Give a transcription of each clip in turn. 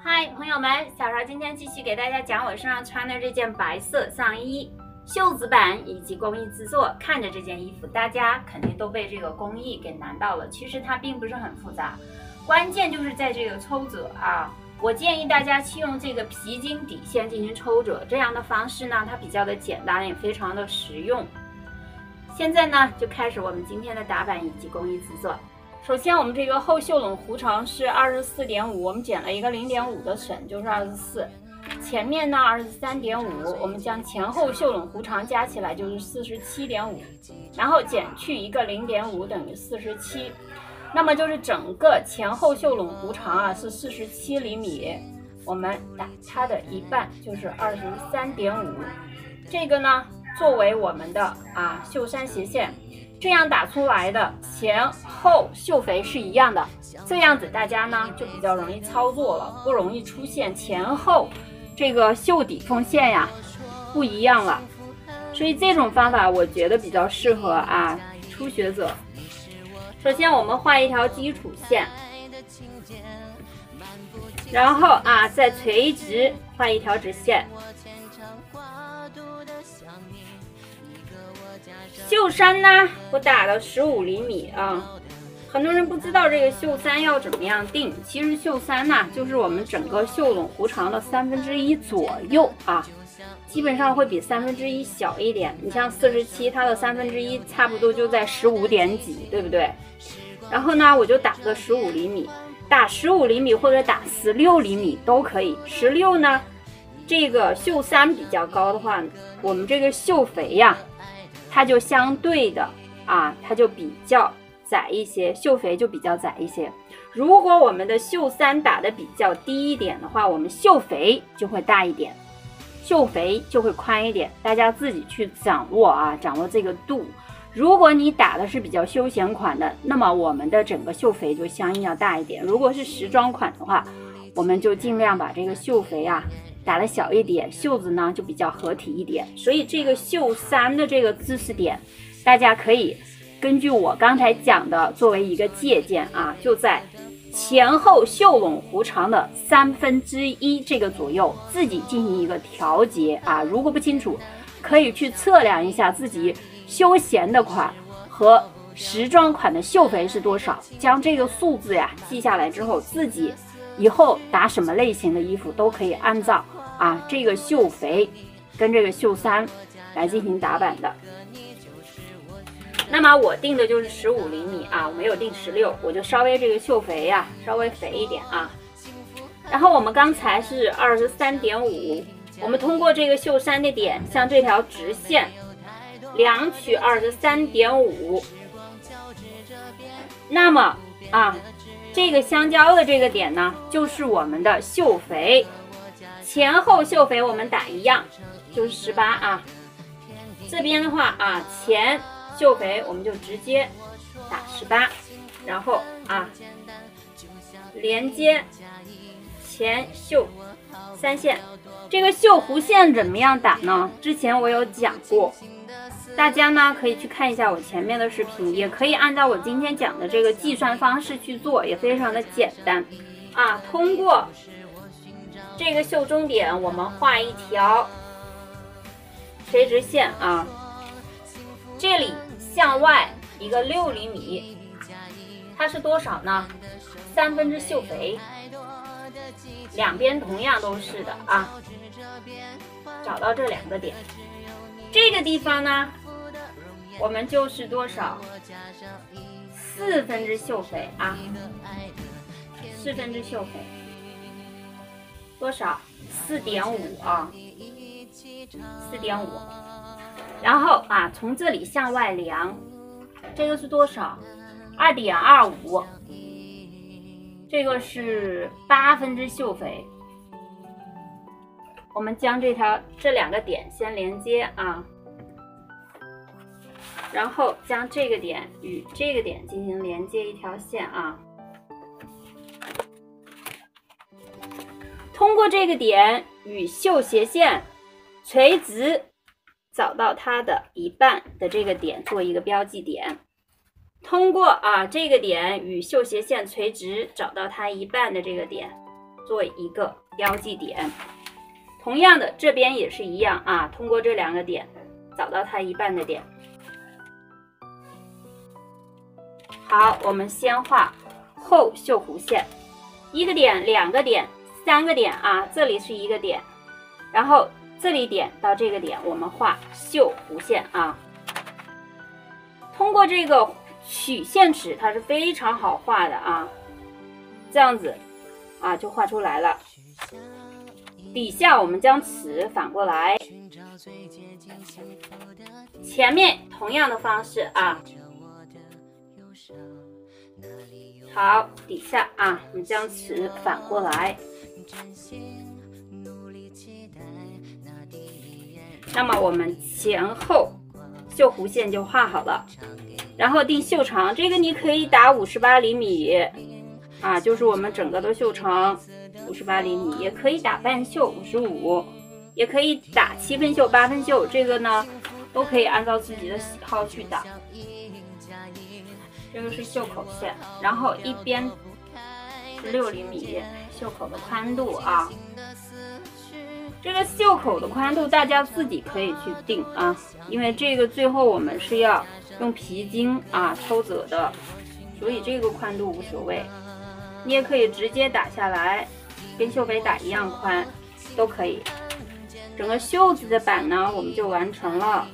嗨，朋友们，小勺今天继续给大家讲我身上穿的这件白色上衣，袖子版以及工艺制作。看着这件衣服，大家肯定都被这个工艺给难到了。其实它并不是很复杂，关键就是在这个抽褶啊。我建议大家去用这个皮筋底线进行抽褶，这样的方式呢，它比较的简单，也非常的实用。现在呢，就开始我们今天的打版以及工艺制作。首先，我们这个后袖拢弧长是 24.5， 我们剪了一个 0.5 的绳，就是24。前面呢 23.5， 我们将前后袖拢弧长加起来就是 47.5， 然后减去一个 0.5 等于47，那么就是整个前后袖拢弧长啊是47厘米，我们打它的一半就是 23.5， 这个呢作为我们的袖衫斜线。这样打出来的前后袖肥是一样的，这样子大家呢就比较容易操作了，不容易出现前后这个袖底缝线呀不一样了。所以这种方法我觉得比较适合初学者。首先我们画一条基础线，然后再垂直画一条直线。袖衫呢，我打了15厘米啊。很多人不知道这个袖衫要怎么样定，其实袖衫呢，就是我们整个袖拢弧长的1/3左右啊，基本上会比1/3小一点。你像47，它的1/3差不多就在15点几，对不对？然后呢，我就打个15厘米，打15厘米或者打16厘米都可以。16呢，这个袖衫比较高的话，我们这个袖肥呀，它就相对的它就比较窄一些，袖肥就比较窄一些。如果我们的袖衫打的比较低一点的话，我们袖肥就会大一点，袖肥就会宽一点，大家自己去掌握掌握这个度。如果你打的是比较休闲款的，那么我们的整个袖肥就相应要大一点。如果是时装款的话，我们就尽量把这个袖肥打的小一点，袖子呢就比较合体一点。所以这个袖衫的这个知识点，大家可以根据我刚才讲的作为一个借鉴就在前后袖拢弧长的1/3这个左右自己进行一个调节如果不清楚，可以去测量一下自己休闲的款和时装款的袖肥是多少，将这个数字记下来之后，自己以后打什么类型的衣服都可以按照这个袖肥跟这个袖衫来进行打版的。那么我定的就是15厘米我没有定16，我就稍微这个袖肥稍微肥一点然后我们刚才是 23.5， 我们通过这个袖衫的点像这条直线量取 23.5， 那么这个相交的这个点呢就是我们的袖肥，前后袖肥我们打一样就是18这边的话前袖肥我们就直接打18，然后连接前袖三线。这个袖弧线怎么样打呢？之前我有讲过，大家呢可以去看一下我前面的视频，也可以按照我今天讲的这个计算方式去做，也非常的简单通过这个袖中点我们画一条垂直线这里向外一个6厘米，它是多少呢？3/3袖肥，两边同样都是的找到这两个点。这个地方呢我们就是多少？4/3袖肥4/3袖肥多少？4.54.5，然后从这里向外量，这个是多少？2.25，这个是8/3袖肥。我们将这两个点先连接然后将这个点与这个点进行连接一条线通过这个点与袖斜线垂直找到它的一半的这个点做一个标记点，通过这个点与袖斜线垂直找到它一半的这个点，做一个标记点。同样的，这边也是一样啊，通过这两个点找到它一半的点。好，我们先画后绣弧线，一个点、两个点、三个点啊，这里是一个点，然后这里点到这个点，我们画绣弧线啊。通过这个曲线尺，它是非常好画的啊，这样子啊就画出来了。底下我们将尺反过来，前面同样的方式啊。 好，底下啊，我们将尺反过来。那么我们前后绣弧线就画好了，然后定袖长，这个你可以打58厘米啊，就是我们整个的袖长58厘米，也可以打半袖55，也可以打7分袖、8分袖，这个呢都可以按照自己的喜好去打。 这个是袖口线，然后一边16厘米袖口的宽度啊，这个袖口的宽度大家自己可以去定啊，因为这个最后我们是要用皮筋啊抽褶的，所以这个宽度无所谓，你也可以直接打下来，跟袖杯打一样宽都可以。整个袖子的版呢，我们就完成了。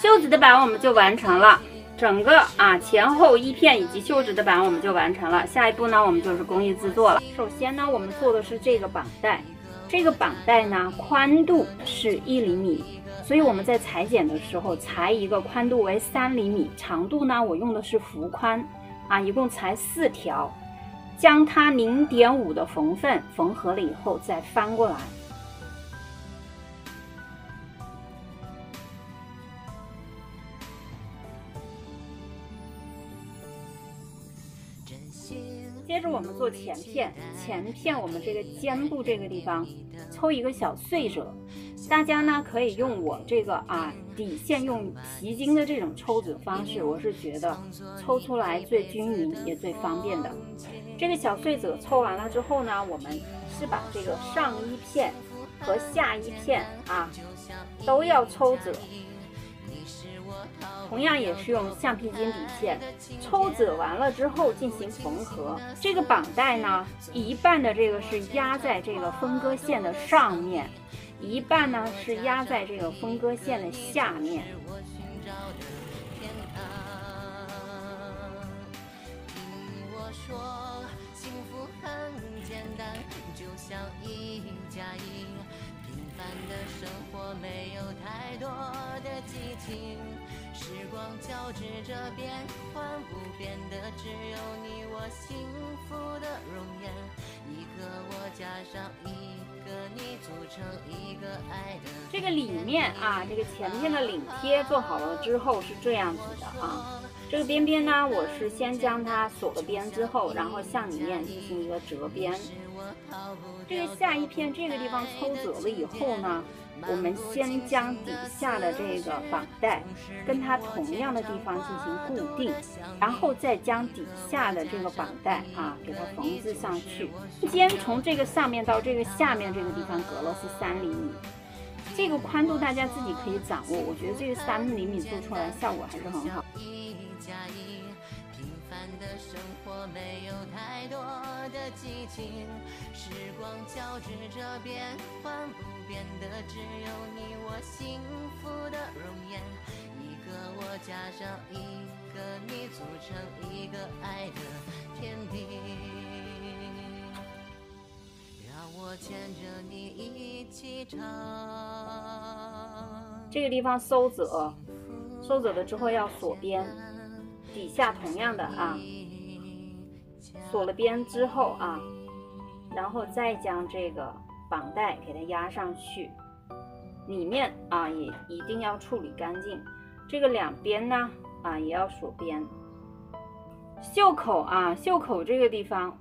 袖子的版我们就完成了，整个啊前后衣片以及袖子的版我们就完成了。下一步呢，我们就是工艺制作了。首先呢，我们做的是这个绑带，这个绑带呢宽度是1厘米，所以我们在裁剪的时候裁一个宽度为3厘米，长度呢我用的是幅宽啊，一共裁4条，将它0.5的缝份缝合了以后再翻过来。 接着我们做前片，前片我们这个肩部这个地方抽一个小碎褶，大家呢可以用我这个啊底线用皮筋的这种抽褶方式，我是觉得抽出来最均匀也最方便的。这个小碎褶抽完了之后呢，我们是把这个上衣片和下衣片啊都要抽褶。 同样也是用橡皮筋底线抽褶完了之后进行缝合。这个绑带呢，一半的这个是压在这个分割线的上面，一半呢是压在这个分割线的下面。平凡的生活没有太多的激情，时光交织着变幻不变的，只有你我幸福的容颜。一个我加上一个你，组成一个爱的。这个里面啊，这个前面的领贴做好了之后是这样子的啊。这个边边呢，我是先将它锁了边之后，然后向里面进行一个折边。 这个下一片这个地方抽褶了以后呢，我们先将底下的这个绑带跟它同样的地方进行固定，然后再将底下的这个绑带啊给它缝制上去。中间从这个上面到这个下面这个地方隔了是3厘米，这个宽度大家自己可以掌握。我觉得这个3厘米做出来效果还是很好。 的生活没有太多的激情，时光交织着变幻不变的，只有你我幸福的容颜。一个我加上一个你，组成一个爱的天地。让我牵着你一起唱。这个地方收褶，收褶了之后要锁边。 底下同样的啊，锁了边之后啊，然后再将这个绑带给它压上去，里面啊也一定要处理干净。这个两边呢啊也要锁边。袖口啊，袖口这个地方，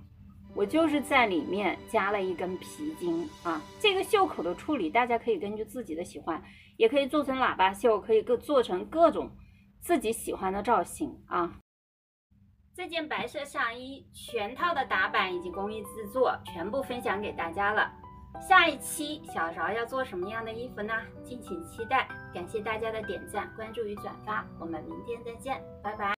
我就是在里面加了一根皮筋啊。这个袖口的处理，大家可以根据自己的喜欢，也可以做成喇叭袖，可以做成各种。 自己喜欢的造型啊。这件白色上衣全套的打版以及工艺制作全部分享给大家了。下一期小饶要做什么样的衣服呢？敬请期待。感谢大家的点赞、关注与转发，我们明天再见，拜拜。